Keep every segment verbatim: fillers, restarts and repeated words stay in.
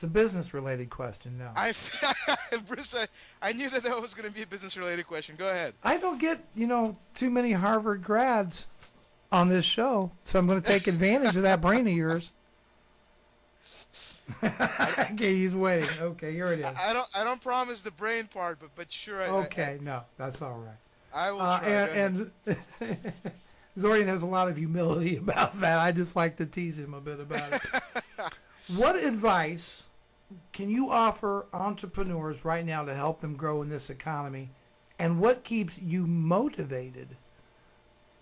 It's a business-related question now. I, Bruce, I, I knew that that was going to be a business-related question. Go ahead. I don't get, you know, too many Harvard grads on this show, so I'm going to take advantage of that brain of yours. Okay, he's waiting. Okay, here it is. I, I don't, I don't promise the brain part, but but sure. I, okay, I, I, no, that's all right. I will. Uh, try and and Zorian has a lot of humility about that. I just like to tease him a bit about it. What advice can you offer entrepreneurs right now to help them grow in this economy, and what keeps you motivated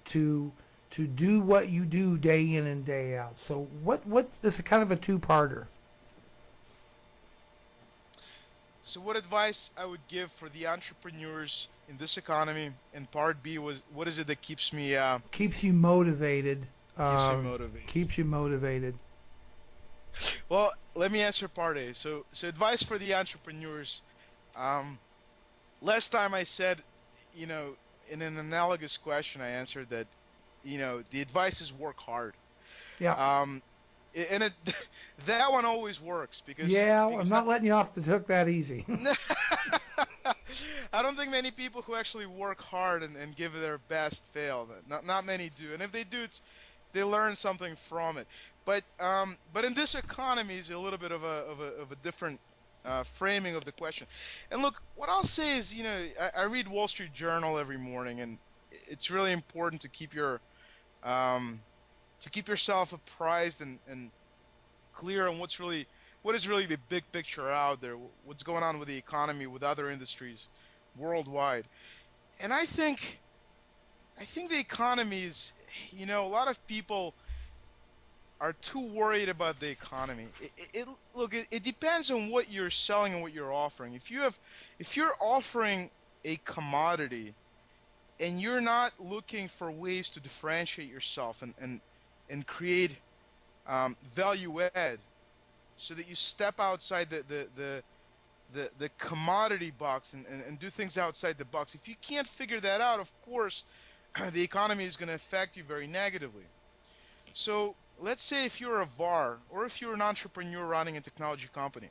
to to do what you do day in and day out? So what what this is kind of a two-parter. So what advice I would give for the entrepreneurs in this economy, and part B was, what is it that keeps me uh, keeps you motivated? Keeps um, you motivated. Keeps you motivated. Well, let me answer part A. So, so advice for the entrepreneurs. Um, last time I said, you know, in an analogous question, I answered that, you know, the advice is work hard. Yeah. Um, and it, that one always works because yeah, because I'm not that, letting you off the hook that easy. I don't think many people who actually work hard and, and give their best fail. Not not many do, and if they do, it's they learn something from it. But um, but in this economy, is a little bit of a of a, of a different uh, framing of the question. And look, what I'll say is, you know, I, I read Wall Street Journal every morning, and it's really important to keep your um, to keep yourself apprised and, and clear on what's really, what is really the big picture out there, what's going on with the economy, with other industries worldwide. And I think, I think the economy is, you know, a lot of people are too worried about the economy. It, it look, it, it depends on what you're selling and what you're offering. If you have, if you're offering a commodity and you're not looking for ways to differentiate yourself and, and and create um, value add, so that you step outside the the the, the, the commodity box and, and, and do things outside the box. If you can't figure that out, of course, the economy is going to affect you very negatively. So let's say if you're a V A R or if you're an entrepreneur running a technology company,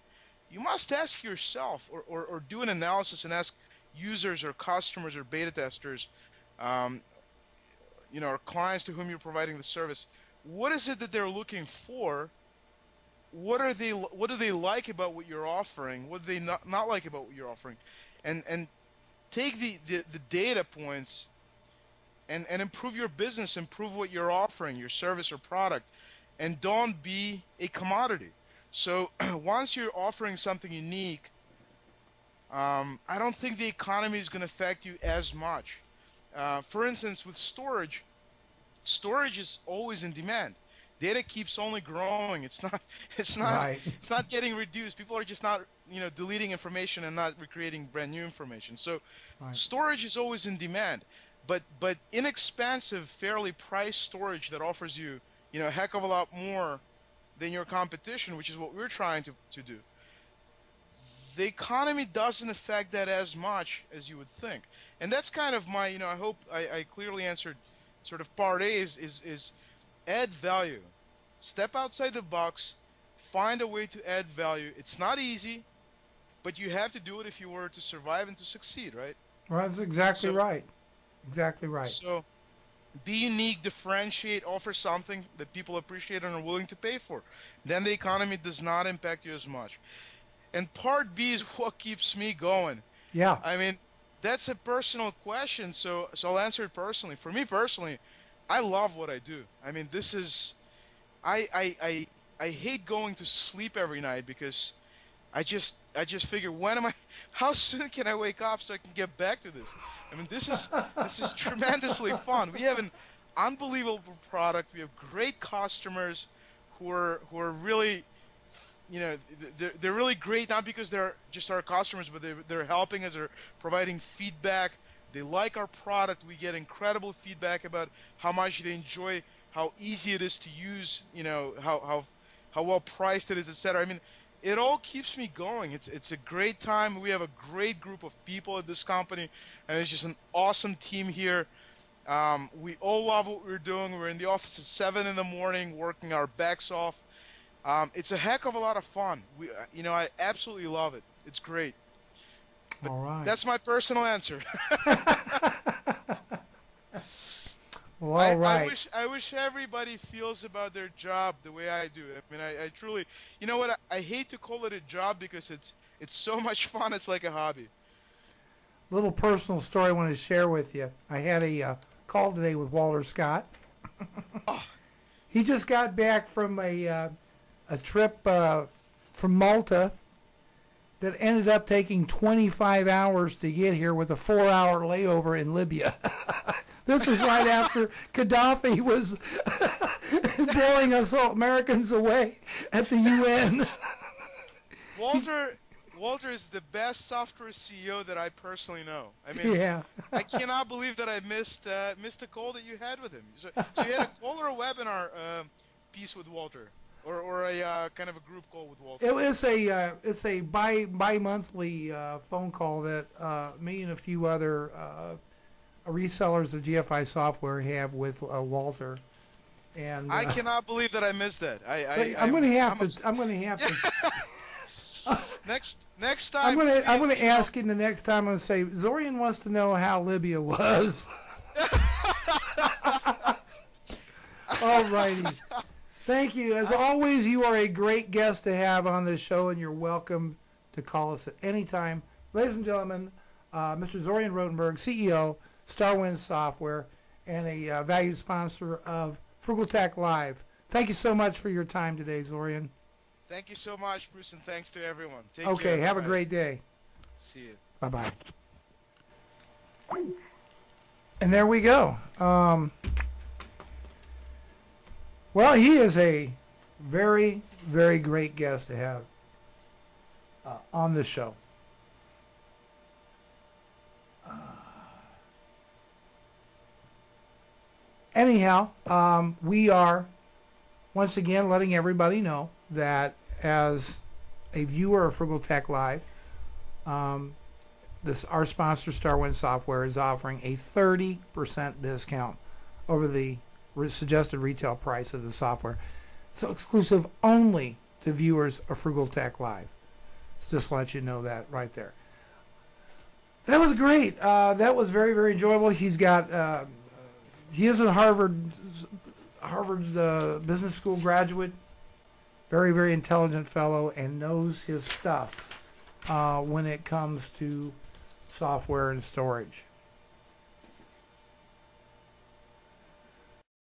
you must ask yourself or, or, or do an analysis and ask users or customers or beta testers, um, you know, or clients to whom you're providing the service, what is it that they're looking for? What are they? What do they like about what you're offering? What do they not, not like about what you're offering? And and take the, the, the data points and, and improve your business, improve what you're offering, your service or product, and don't be a commodity. So once you're offering something unique, um, I don't think the economy is going to affect you as much. Uh, for instance, with storage, storage is always in demand. Data keeps only growing. It's not. It's not. Right. It's not getting reduced. People are just not, you know, deleting information and not recreating brand new information. So, right. Storage is always in demand. But but inexpensive, fairly priced storage that offers you, you know, a heck of a lot more than your competition, which is what we're trying to to do. The economy doesn't affect that as much as you would think. And that's kind of my, you know, I hope I, I clearly answered sort of part A is, is, is add value. Step outside the box, find a way to add value. It's not easy, but you have to do it if you were to survive and to succeed, right? Well, that's exactly so, right. Exactly right. So be unique, differentiate, offer something that people appreciate and are willing to pay for. Then the economy does not impact you as much. And part B is what keeps me going. Yeah. I mean, that's a personal question, so so I'll answer it personally. For me personally, I love what I do. I mean, this is, I I I, I hate going to sleep every night because I just I just figure when am I, how soon can I wake up so I can get back to this? I mean, this is this is tremendously fun. We have an unbelievable product. We have great customers who are who are really, you know, they're, they're really great, not because they're just our customers, but they're, they're helping us, they're providing feedback. They like our product. We get incredible feedback about how much they enjoy, how easy it is to use, you know, how, how, how well priced it is, et cetera. I mean, it all keeps me going. It's, it's a great time. We have a great group of people at this company, and it's just an awesome team here. Um, we all love what we're doing. We're in the office at seven in the morning, working our backs off. Um, it's a heck of a lot of fun. We, you know, I absolutely love it. It's great. But all right. That's my personal answer. Well, all I, right. I wish I wish everybody feels about their job the way I do. I mean, I, I truly, you know what? I, I hate to call it a job because it's it's so much fun. It's like a hobby. Little personal story I want to share with you. I had a uh, call today with Walter Scott. Oh. He just got back from a uh, a trip uh, from Malta that ended up taking twenty-five hours to get here with a four hour layover in Libya. This is right after Gaddafi was blowing us all Americans away at the U N. Walter Walter is the best software C E O that I personally know. I mean, yeah. I cannot believe that I missed uh, missed a call that you had with him. So, so you had a call or a webinar uh, piece with Walter, or or a uh, kind of a group call with Walter. It was a uh, it's a bi bi-monthly uh, phone call that uh, me and a few other uh, resellers of G F I software have with uh, Walter. And uh, I cannot believe that I missed that. I, I I'm going to have to. I'm going to have to. Next, next time. I'm gonna, I'm gonna ask him the next time. I'm gonna say Zorian wants to know how Libya was. All righty. Thank you. As always, you are a great guest to have on this show, and you're welcome to call us at any time, ladies and gentlemen. Uh, Mister Zorian Rotenberg, C E O, StarWind Software, and a uh, valued sponsor of FrugalTech Live. Thank you so much for your time today, Zorian. Thank you so much, Bruce, and thanks to everyone. Take okay, care. Okay, have a great day. See you. Bye-bye. And there we go. Um, well, he is a very, very great guest to have uh, on this show. Uh, anyhow, um, we are, once again, letting everybody know that as a viewer of FrugalTech Live, um, this our sponsor StarWind Software is offering a thirty percent discount over the re suggested retail price of the software. It's exclusive only to viewers of FrugalTech Live. So just to let you know that right there. That was great. Uh, that was very, very enjoyable. He's got uh, he is a Harvard Harvard's uh, business school graduate. Very, very intelligent fellow and knows his stuff uh, when it comes to software and storage.